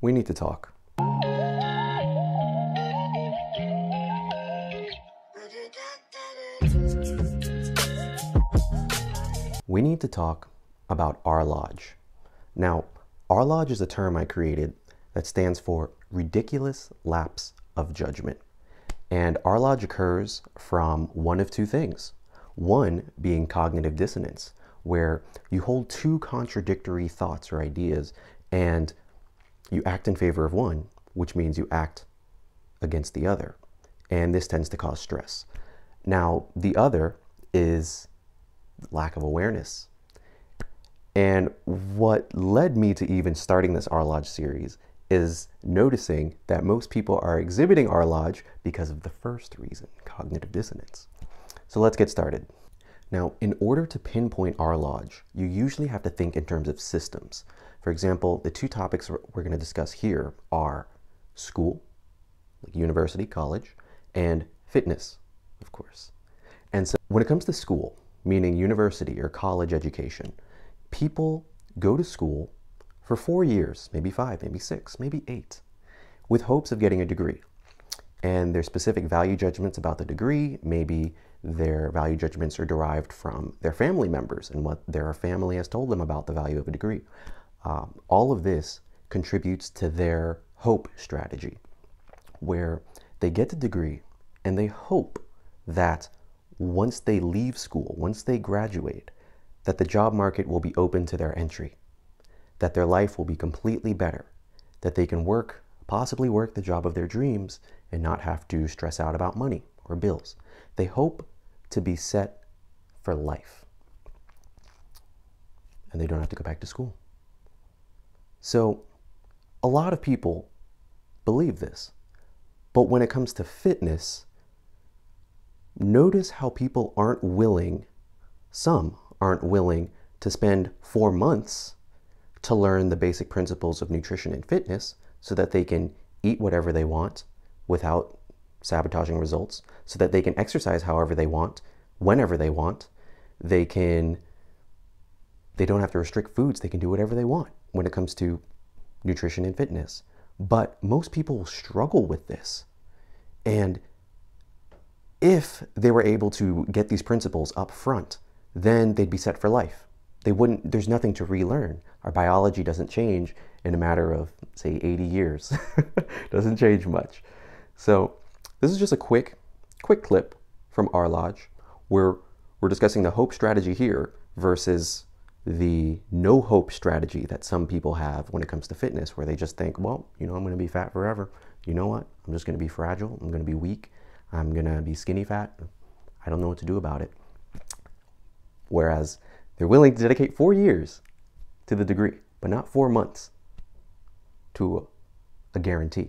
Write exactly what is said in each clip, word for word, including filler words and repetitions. We need to talk. We need to talk about RLoJ. Now, RLoJ is a term I created that stands for ridiculous lapse of judgment. And RLoJ occurs from one of two things. One being cognitive dissonance, where you hold two contradictory thoughts or ideas and you act in favor of one, which means you act against the other. And this tends to cause stress. Now, the other is lack of awareness. And what led me to even starting this RLoJ series is noticing that most people are exhibiting RLoJ because of the first reason, cognitive dissonance. So let's get started. Now, in order to pinpoint RLoJ, you usually have to think in terms of systems. For example, the two topics we're going to discuss here are school, like university, college, and fitness, of course. And so when it comes to school, meaning university or college education, people go to school for four years, maybe five, maybe six, maybe eight, with hopes of getting a degree. And their specific value judgments about the degree, maybe their value judgments are derived from their family members and what their family has told them about the value of a degree. Um, all of this contributes to their hope strategy, where they get the degree and they hope that once they leave school, once they graduate, that the job market will be open to their entry, that their life will be completely better, that they can work, possibly work the job of their dreams and not have to stress out about money or bills. They hope to be set for life. And they don't have to go back to school. So a lot of people believe this, but when it comes to fitness, notice how people aren't willing, some aren't willing to spend four months to learn the basic principles of nutrition and fitness so that they can eat whatever they want without sabotaging results, so that they can exercise however they want, whenever they want. They can, they don't have to restrict foods, they can do whatever they want when it comes to nutrition and fitness. But most people struggle with this. And if they were able to get these principles up front, then they'd be set for life. They wouldn't, there's nothing to relearn. Our biology doesn't change in a matter of, say, eighty years. Doesn't change much. So this is just a quick, quick clip from RLoJ, where we're discussing the hope strategy here versus the no hope strategy that some people have when it comes to fitness, where they just think, well, you know, I'm going to be fat forever. You know what? I'm just going to be fragile. I'm going to be weak. I'm going to be skinny fat. I don't know what to do about it. Whereas they're willing to dedicate four years to the degree, but not four months to a guarantee.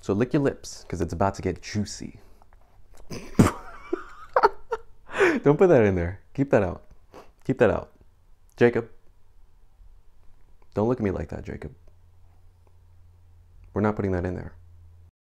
So lick your lips, because it's about to get juicy. Don't put that in there. Keep that out. Keep that out. Jacob. Don't look at me like that, Jacob. We're not putting that in there.